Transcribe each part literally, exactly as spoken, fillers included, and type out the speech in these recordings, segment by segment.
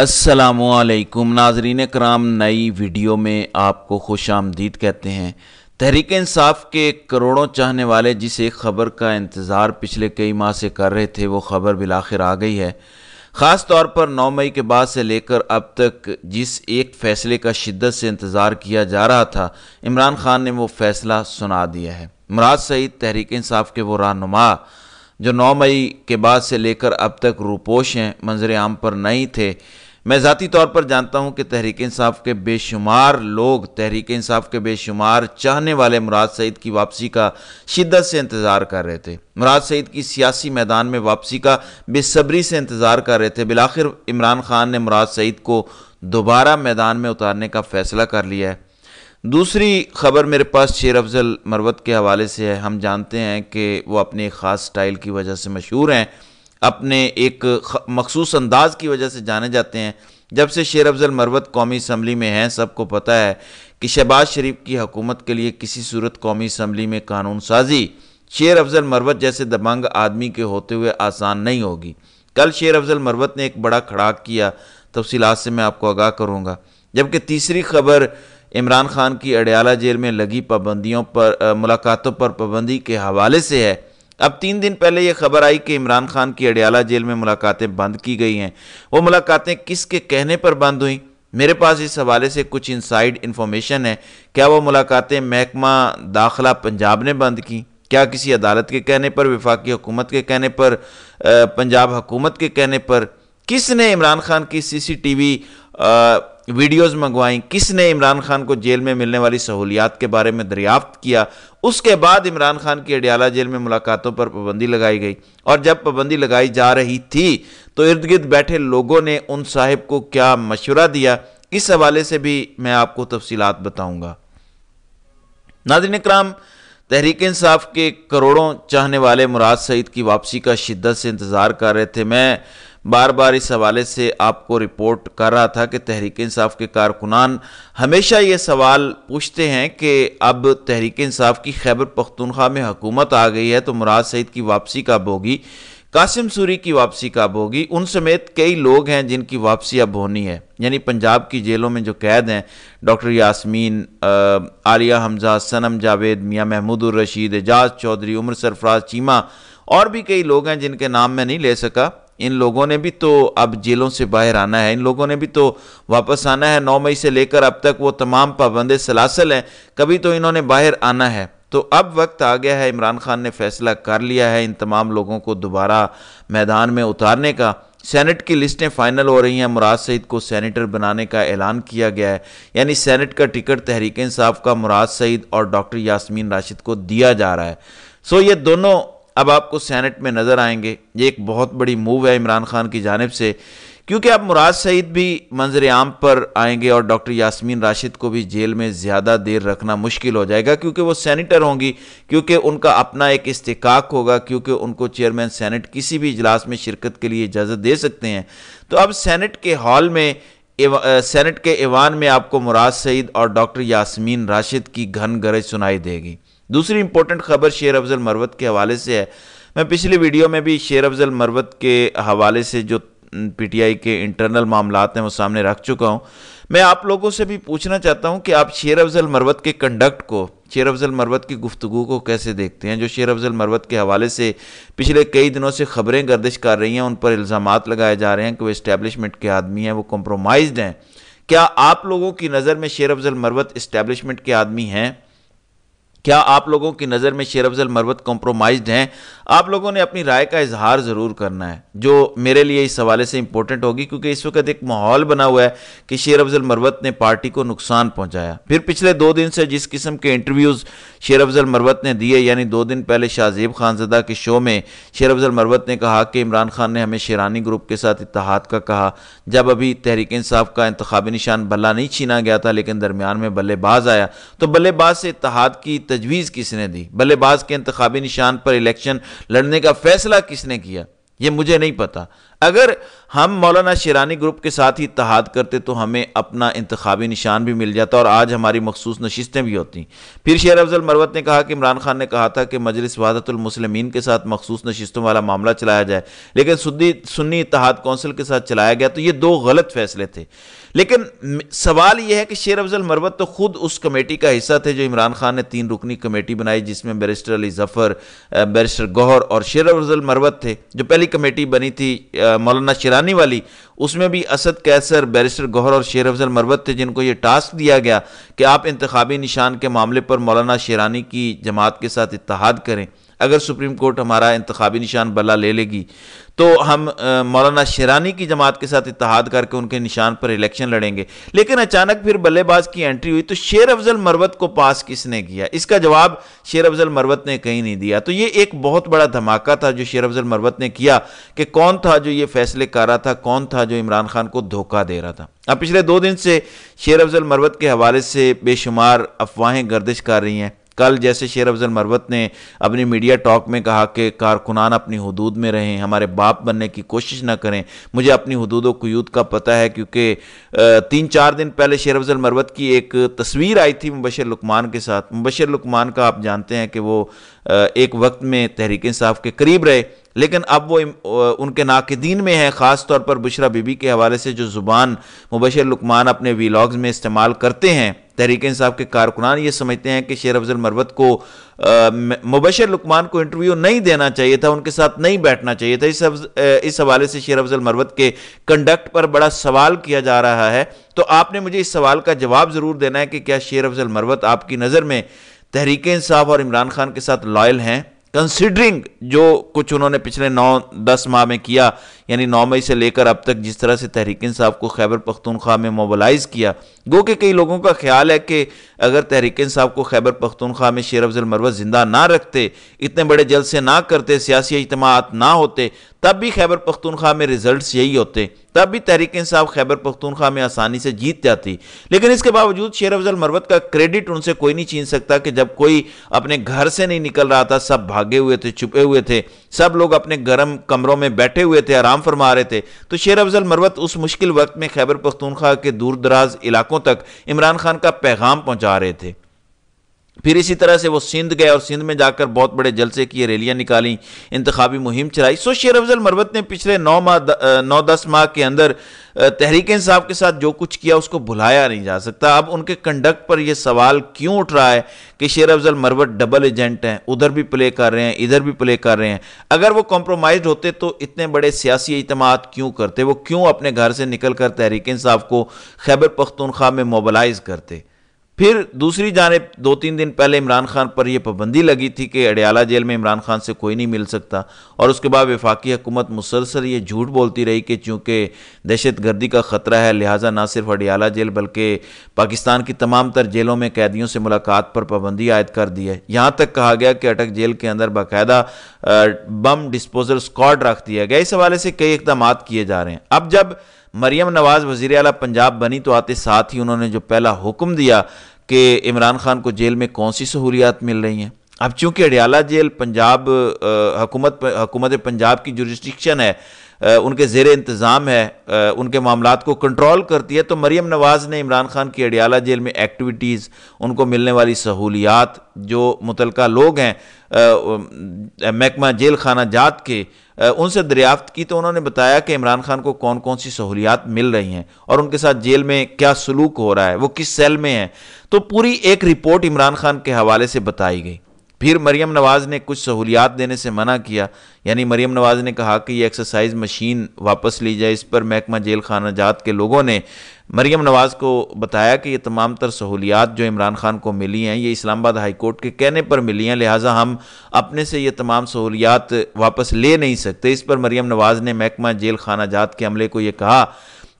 अस्सलामुअलैकुम नाजरीन कराम, नई वीडियो में आपको खुश आमदीद कहते हैं। तहरीक इंसाफ के करोड़ों चाहने वाले जिस एक ख़बर का इंतज़ार पिछले कई माह से कर रहे थे, वो ख़बर बिलाखिर आ गई है। ख़ास तौर पर नौ मई के बाद से लेकर अब तक जिस एक फ़ैसले का शिद्दत से इंतज़ार किया जा रहा था, इमरान ख़ान ने वो फ़ैसला सुना दिया है। मुराद सईद तहरीक इंसाफ के वो रहनुमा जो नौ मई के बाद से लेकर अब तक रूपोश हैं, मंजर आम पर नहीं थे। मैं ज़ाती तौर पर जानता हूं कि तहरीक इंसाफ के बेशुमार लोग, तहरीक इंसाफ के बेशुमार चाहने वाले मुराद सईद की वापसी का शिद्दत से इंतज़ार कर रहे थे। मुराद सईद की सियासी मैदान में वापसी का बेसब्री से इंतज़ार कर रहे थे। बिलाखिर इमरान ख़ान ने मुराद सईद को दोबारा मैदान में उतारने का फ़ैसला कर लिया है। दूसरी खबर मेरे पास शेर अफजल मरवत के हवाले से है। हम जानते हैं कि वो अपने ख़ास स्टाइल की वजह से मशहूर हैं, अपने एक मखसूस अंदाज की वजह से जाने जाते हैं। जब से शेर अफजल मरवत कौमी असम्बली में हैं, सबको पता है कि शहबाज शरीफ की हुकूमत के लिए किसी सूरत कौमी असम्बली में कानून साजी शेर अफजल मरवत जैसे दबंग आदमी के होते हुए आसान नहीं होगी। कल शेर अफजल मरवत ने एक बड़ा खड़ाक किया, तफसीलात से मैं आपको आगाह करूँगा। जबकि तीसरी खबर इमरान खान की अडियाला जेल में लगी पाबंदियों पर आ, मुलाकातों पर पाबंदी के हवाले से है। अब तीन दिन पहले यह खबर आई कि इमरान खान की अडियाला जेल में मुलाकातें बंद की गई हैं। वो मुलाकातें किसके कहने पर बंद हुई? मेरे पास इस हवाले से कुछ इनसाइड इन्फॉर्मेशन है। क्या वो मुलाकातें महकमा दाखिला पंजाब ने बंद की? क्या किसी अदालत के कहने पर, वफाकी हुकूमत के कहने पर, आ, पंजाब हुकूमत के कहने पर? किसने इमरान खान की C C T V videos मंगवाई? किसने इमरान खान को जेल में मिलने वाली सहूलियात के बारे में दरियाफ्त किया? उसके बाद इमरान खान की अडियाला जेल में मुलाकातों पर पाबंदी लगाई गई, और जब पाबंदी लगाई जा रही थी तो इर्द गिर्द बैठे लोगों ने उन साहिब को क्या मशवरा दिया, इस हवाले से भी मैं आपको तफसीलात बताऊँगा। नाज़रीन कराम, तहरीक इंसाफ के करोड़ों चाहने वाले मुराद सईद की वापसी का शिद्दत से इंतज़ार कर रहे थे। मैं बार बार इस हवाले से आपको रिपोर्ट कर रहा था कि तहरीक इंसाफ के कारकुनान हमेशा ये सवाल पूछते हैं कि अब तहरीक इंसाफ की खैबर पख्तूनख्वा में हुकूमत आ गई है तो मुराद सईद की वापसी कब होगी, कासिम सूरी की वापसी कब होगी? उन समेत कई लोग हैं जिनकी वापसी अब होनी है, यानी पंजाब की जेलों में जो कैद हैं, डॉक्टर यास्मीन, आलिया हमजा, सनम जावेद, मियाँ महमूद उर रशीद, एजाज चौधरी, उमर सरफराज चीमा और भी कई लोग हैं जिनके नाम मैं नहीं ले सका। इन लोगों ने भी तो अब जेलों से बाहर आना है, इन लोगों ने भी तो वापस आना है। नौ मई से लेकर अब तक वो तमाम पाबंदे सलासल हैं, कभी तो इन्होंने बाहर आना है। तो अब वक्त आ गया है, इमरान खान ने फैसला कर लिया है इन तमाम लोगों को दोबारा मैदान में उतारने का। सेनेट की लिस्टें फाइनल हो रही हैं, मुराद सईद को सेनेटर बनाने का ऐलान किया गया है, यानी सेनेट का टिकट तहरीक इंसाफ का मुराद सईद और डॉक्टर यास्मीन राशिद को दिया जा रहा है। सो ये दोनों अब आपको सेनेट में नज़र आएंगे। ये एक बहुत बड़ी मूव है इमरान खान की जानिब से, क्योंकि अब मुराद सईद भी मंजर आम पर आएंगे और डॉक्टर यास्मीन राशिद को भी जेल में ज़्यादा देर रखना मुश्किल हो जाएगा, क्योंकि वो सेनेटर होंगी, क्योंकि उनका अपना एक इस्तिकाक होगा, क्योंकि उनको चेयरमैन सेनेट किसी भी इजलास में शिरकत के लिए इजाज़त दे सकते हैं। तो अब सेनेट के हॉल में, सेनेट के ऐवान में आपको मुराद सईद और डॉक्टर यास्मीन राशिद की घन गरज सुनाई देगी। दूसरी इंपॉर्टेंट खबर शेर अफजल मरवत के हवाले से है। मैं पिछली वीडियो में भी शेर अफजल मरवत के हवाले से जो पीटीआई के इंटरनल मामलात हैं वो सामने रख चुका हूं। मैं आप लोगों से भी पूछना चाहता हूं कि आप शेर अफजल मरवत के कंडक्ट को, शेर अफजल मरवत की गुफ्तगू को कैसे देखते हैं? जो शेर अफजल मरवत के हवाले से पिछले कई दिनों से खबरें गर्दिश कर रही हैं, उन पर इल्ज़ामात लगाए जा रहे हैं कि वो इस्टेब्लिशमेंट के आदमी हैं, वो कॉम्प्रोमाइज्ड हैं। क्या आप लोगों की नज़र में शेर अफजल मरवत इस्टेब्लिशमेंट के आदमी हैं? क्या आप लोगों की नज़र में शेर अफजल मरवत कॉम्प्रोमाइज्ड हैं? आप लोगों ने अपनी राय का इजहार ज़रूर करना है, जो मेरे लिए इस हवाले से इंपॉर्टेंट होगी, क्योंकि इस वक्त एक माहौल बना हुआ है कि शेर अफजल मरवत ने पार्टी को नुकसान पहुंचाया। फिर पिछले दो दिन से जिस किस्म के इंटरव्यूज़ शेर अफजल मरवत ने दिए, यानी दो दिन पहले शाहजेब खानजदा के शो में शेर अफजल मरवत ने कहा कि इमरान खान ने हमें शेरानी ग्रुप के साथ इत्तेहाद का कहा, जब अभी तहरीक इंसाफ का इंतखाबी निशान बल्ला नहीं छीना गया था, लेकिन दरमियान में बल्लेबाज आया, तो बल्लेबाज से इत्तेहाद की तजवीज़ किसने दी? बल्लेबाज के इंतखाबी निशान पर इलेक्शन लड़ने का फैसला किसने किया? ये मुझे नहीं पता। अगर हम मौलाना शेरानी ग्रुप के साथ ही इत्तहाद करते तो हमें अपना इंतखाबी निशान भी मिल जाता और आज हमारी मखसूस नशिस्तें भी होती। फिर शेर अफजल मरवत ने कहा कि इमरान खान ने कहा था कि मजलिस वहादतुल मुस्लिमीन के साथ मखसूस नशिस्तों वाला मामला चलाया जाए, लेकिन सुन्नी सुन्नी इत्तहाद कौंसिल के साथ चलाया गया, तो ये दो गलत फैसले थे। लेकिन सवाल यह है कि शेर अफजल मरवत तो खुद उस कमेटी का हिस्सा थे जो इमरान खान ने तीन रुकनी कमेटी बनाई, जिसमें बैरिस्टर अली जफ़र, बैरिस्टर गौहर और शेर अफजल मरवत थे। जो पहली कमेटी बनी थी मौलाना शेरानी वाली, उसमें भी असद कैसर, बैरिस्टर गौहर और शेर अफजल मरवत थे, जिनको ये टास्क दिया गया कि आप इंतखाबी निशान के मामले पर मौलाना शेरानी की जमात के साथ इत्तहाद करें। अगर सुप्रीम कोर्ट हमारा इंतखाबी निशान बल्ला ले लेगी तो हम मौलाना शेरानी की जमात के साथ इत्तहाद करके उनके निशान पर इलेक्शन लड़ेंगे। लेकिन अचानक फिर बल्लेबाज की एंट्री हुई, तो शेर अफजल मरवत को पास किसने किया, इसका जवाब शेर अफजल मरवत ने कहीं नहीं दिया। तो ये एक बहुत बड़ा धमाका था जो शेर अफजल मरवत ने किया कि कौन था जो ये फैसले कर रहा था, कौन था जो इमरान खान को धोखा दे रहा था। अब पिछले दो दिन से शेर अफजल मरवत के हवाले से बेशुमार अफवाहें गर्दिश कर रही हैं। कल जैसे शेर अफजल मरवत ने अपनी मीडिया टॉक में कहा कि कारकुनान अपनी हदूद में रहें, हमारे बाप बनने की कोशिश ना करें, मुझे अपनी हदूद व कुयूद का पता है, क्योंकि तीन चार दिन पहले शेर अफजल मरवत की एक तस्वीर आई थी मुबशिर लुकमान के साथ। मुबशिर लुकमान का आप जानते हैं कि वो एक वक्त में तहरीक इंसाफ के करीब रहे, लेकिन अब वो उनके नाक़िदीन में है, ख़ास तौर पर बुशरा बीबी के हवाले से जो ज़ुबान मुबशिर लुकमान अपने व्लॉग्स में इस्तेमाल करते हैं। तहरीक-ए-इंसाफ के कारकुनान ये समझते हैं कि शेर अफजल मरवत को मुबशिर लुकमान को इंटरव्यू नहीं देना चाहिए था, उनके साथ नहीं बैठना चाहिए था। इस इस हवाले से शेर अफजल मरवत के कंडक्ट पर बड़ा सवाल किया जा रहा है, तो आपने मुझे इस सवाल का जवाब ज़रूर देना है कि क्या शेर अफजल मरवत आपकी नज़र में तहरीक-ए-इंसाफ और इमरान खान के साथ लॉयल हैं, कंसिडरिंग जो कुछ उन्होंने पिछले नौ दस माह में किया, यानी नौ मई से लेकर अब तक जिस तरह से तहरीक इंसाफ को खैबर पख्तूनख्वा में मोबलाइज़ किया। गो कि कई लोगों का ख्याल है कि अगर तहरीक इंसाफ को खैबर पख्तूनख्वा में शेर अफजल मरवत जिंदा ना रखते, इतने बड़े जलसे ना करते, सियासी इज्तमाआत ना होते, तब भी खैबर पख्तूनख्वा में रिजल्ट्स यही होते, तब भी तहरीक इंसाफ खैबर पख्तूनख्वा में आसानी से जीत जाती। लेकिन इसके बावजूद शेर अफजल मरवत का क्रेडिट उनसे कोई नहीं छीन सकता कि जब कोई अपने घर से नहीं निकल रहा था, सब भागे हुए थे, छुपे हुए थे, सब लोग अपने गर्म कमरों में बैठे हुए थे, आराम फरमा रहे थे, तो शेर अफजल मरवत उस मुश्किल वक्त में खैबर पख्तूनख्वा के दूरदराज इलाकों तक इमरान खान का पैगाम पहुंचा रहे थे। फिर इसी तरह से वो सिंध गए और सिंध में जाकर बहुत बड़े जलसे किए, रैलियां निकाली, इंतखाबी मुहिम चलाई। सो शेर अफजल मरवत ने पिछले नौ माह नौ दस माह के अंदर तहरीक इंसाफ के साथ जो कुछ किया उसको भुलाया नहीं जा सकता। अब उनके कंडक्ट पर यह सवाल क्यों उठ रहा है कि शेर अफजल मरवत डबल एजेंट हैं, उधर भी प्ले कर रहे हैं, इधर भी प्ले कर रहे हैं। अगर वो कॉम्प्रोमाइज होते तो इतने बड़े सियासी इज्तमाआत क्यों करते, वो क्यों अपने घर से निकल कर तहरीक इंसाफ को खैबर पख्तूनख्वा में मोबलाइज करते। फिर दूसरी जानिब दो तीन दिन पहले इमरान खान पर यह पाबंदी लगी थी कि अडियाला जेल में इमरान खान से कोई नहीं मिल सकता, और उसके बाद वफाकी हुकूमत मुसलसल ये झूठ बोलती रही कि चूँकि दहशत गर्दी का ख़तरा है, लिहाजा ना सिर्फ अडियाला जेल बल्कि पाकिस्तान की तमाम तर जेलों में कैदियों से मुलाकात पर पाबंदी आयद कर दी है। यहाँ तक कहा गया कि अटक जेल के अंदर बाकायदा बम डिस्पोजल स्क्वाड रख दिया गया। इस हवाले से कई इक़दाम किए जा रहे हैं। अब जब मरियम नवाज़ वज़ीर आला पंजाब बनी तो आते साथ ही उन्होंने जो पहला हुक्म दिया कि इमरान खान को जेल में कौन सी सहूलियात मिल रही हैं। अब चूँकि अडियाला जेल पंजाब हकूमत हकूमत पंजाब की जुरिस्डिक्शन है, आ, उनके ज़ेर इंतज़ाम है, आ, उनके मामलात को कंट्रोल करती है, तो मरियम नवाज़ ने इमरान खान की अडियाला जेल में एक्टिविटीज़, उनको मिलने वाली सहूलियात, जो मुतलका लोग हैं महकमा जेल खाना जात के, उनसे दरियाफ्त की, तो उन्होंने बताया कि इमरान खान को कौन कौन सी सहूलियात मिल रही हैं और उनके साथ जेल में क्या सलूक हो रहा है, वो किस सेल में है। तो पूरी एक रिपोर्ट इमरान खान के हवाले से बताई गई। फिर मरियम नवाज़ ने कुछ सहूलियात देने से मना किया, यानी मरियम नवाज़ ने कहा कि ये एक्सरसाइज मशीन वापस ली जाए। इस पर महकमा जेल खाना जात के लोगों ने मरियम नवाज़ को बताया कि ये तमाम तर सहूलियात जो इमरान खान को मिली हैं ये इस्लामाबाद हाई कोर्ट के कहने पर मिली हैं, लिहाजा हम अपने से ये तमाम सहूलियात वापस ले नहीं सकते। इस पर मरियम नवाज़ ने महकमा जेल खाना जात के अमले को ये कहा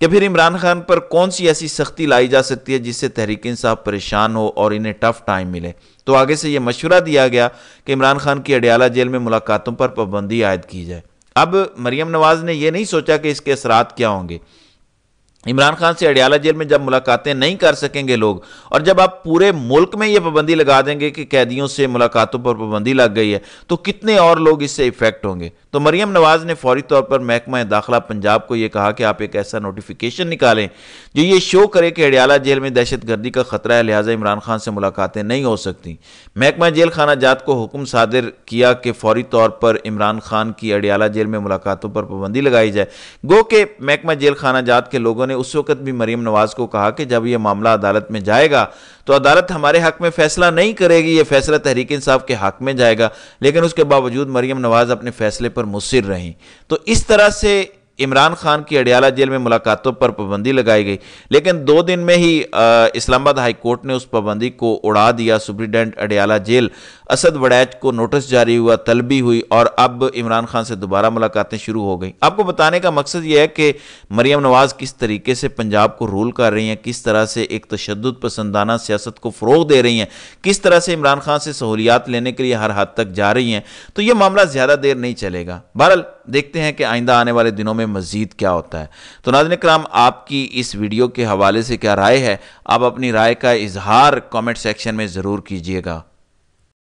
कि फिर इमरान खान पर कौन सी ऐसी सख्ती लाई जा सकती है जिससे तहरीक इंसाफ परेशान हो और इन्हें टफ टाइम मिले। तो आगे से ये मशवरा दिया गया कि इमरान खान की अडियाला जेल में मुलाकातों पर पाबंदी आयद की जाए। अब मरियम नवाज़ ने यह नहीं सोचा कि इसके असरात क्या होंगे। इमरान खान से अडियाला जेल में जब मुलाकातें नहीं कर सकेंगे लोग, और जब आप पूरे मुल्क में ये पाबंदी लगा देंगे कि कैदियों से मुलाकातों पर पाबंदी लग गई है, तो कितने और लोग इससे इफेक्ट होंगे। तो मरियम नवाज़ ने फौरी तौर पर महकमा दाखिला पंजाब को यह कहा कि आप एक ऐसा नोटिफिकेशन निकालें जो ये शो करे कि अडियाला जेल में दहशतगर्दी का खतरा है, लिहाजा इमरान खान से मुलाकातें नहीं हो सकती। महकमा जेल खाना जात को हुक्म सादिर किया कि फौरी तौर पर इमरान खान की अडियाला जेल में मुलाकातों पर पाबंदी लगाई जाए। गो के महकमा जेल खाना जात के लोगों ने उस वक्त भी मरियम नवाज को कहा कि जब यह मामला अदालत में जाएगा तो अदालत हमारे हक में फैसला नहीं करेगी, यह फैसला तहरीक इंसाफ के हक में जाएगा, लेकिन उसके बावजूद मरियम नवाज अपने फैसले पर मुसर रहीं। तो इस तरह से इमरान खान की अडियाला जेल में मुलाकातों पर पाबंदी लगाई गई, लेकिन दो दिन में ही इस्लामाबाद हाई कोर्ट ने उस पाबंदी को उड़ा दिया। सुप्रिटेंडेंट अडियाला जेल असद वड़ैच को नोटिस जारी हुआ, तलबी हुई, और अब इमरान खान से दोबारा मुलाकातें शुरू हो गई। आपको बताने का मकसद यह है कि मरियम नवाज़ किस तरीके से पंजाब को रूल कर रही हैं, किस तरह से एक तशद्दुद पसंदाना सियासत को फ़रोग दे रही हैं, किस तरह से इमरान खान से सहूलियात लेने के लिए हर हद तक जा रही हैं। तो ये मामला ज़्यादा देर नहीं चलेगा। बहरहाल देखते हैं कि आइंदा आने वाले दिनों में मजीद क्या होता है। तो नाज़रीन किराम, आपकी इस वीडियो के हवाले से क्या राय है, आप अपनी राय का इजहार कमेंट सेक्शन में ज़रूर कीजिएगा।